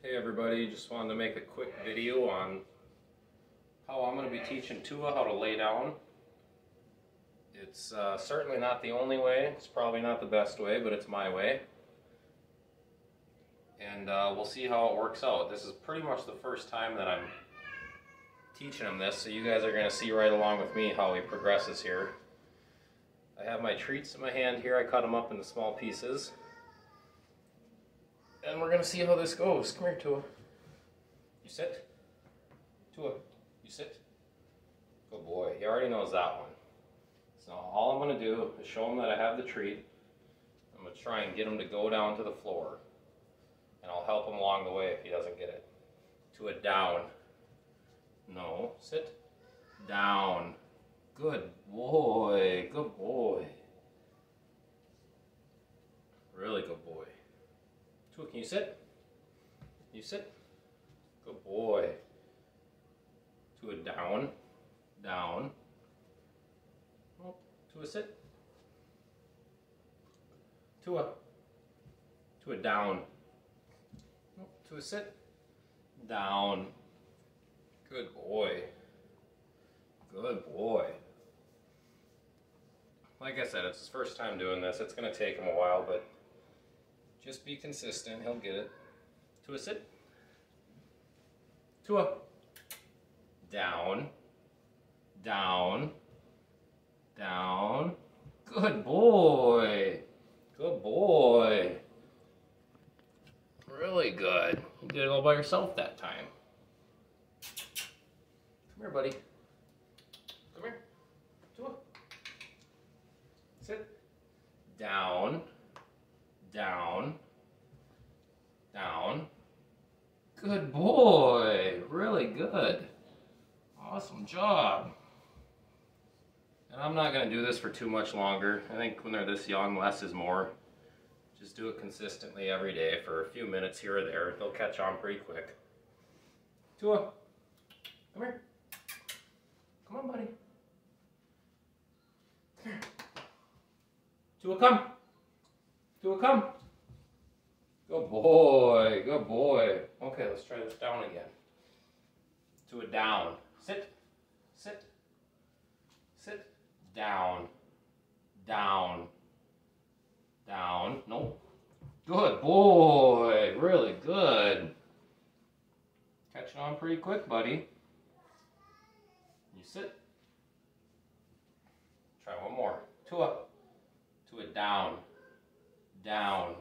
Hey everybody, just wanted to make a quick video on how I'm going to be teaching Tua how to lay down. It's certainly not the only way, it's probably not the best way, but it's my way. And we'll see how it works out. This is pretty much the first time that I'm teaching him this, so you guys are going to see right along with me how he progresses here. I have my treats in my hand here, I cut them up into small pieces. And we're going to see how this goes. Come here, Tua. You sit. Tua, you sit. Good boy. He already knows that one. So all I'm going to do is show him that I have the treat. I'm going to try and get him to go down to the floor. And I'll help him along the way if he doesn't get it. Tua, down. No. Sit. Down. Good boy. Good boy. Really good boy. Can you sit? You sit? Good boy. Tua, down. Down. Oh, Tua, sit. Tua. Tua, down. Oh, Tua, sit. Down. Good boy. Good boy. Like I said, it's his first time doing this. It's going to take him a while, but just be consistent, he'll get it. Tua, sit. Tua. Down. Down. Down. Good boy. Good boy. Really good. You did it all by yourself that time. Come here, buddy. Come here. Tua. Sit. Down. Down, down, good boy, really good, awesome job. And I'm not going to do this for too much longer. I think when they're this young, less is more. Just do it consistently every day for a few minutes here or there. They'll catch on pretty quick. Tua, come here. Come on, buddy. Come here. Tua, come. Tua, come. Good boy. Good boy. Okay, let's try this down again. Tua, down. Sit. Sit. Sit. Down. Down. Down. No. Good boy. Really good. Catching on pretty quick, buddy. You sit. Try one more. Tua. Tua, down. Down,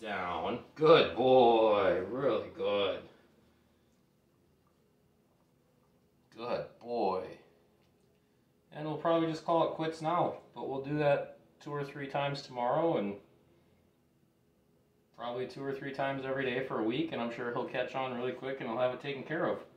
down, good boy, really good, good boy. And we'll probably just call it quits now, but we'll do that 2 or 3 times tomorrow and probably 2 or 3 times every day for a week, and I'm sure he'll catch on really quick and he'll have it taken care of.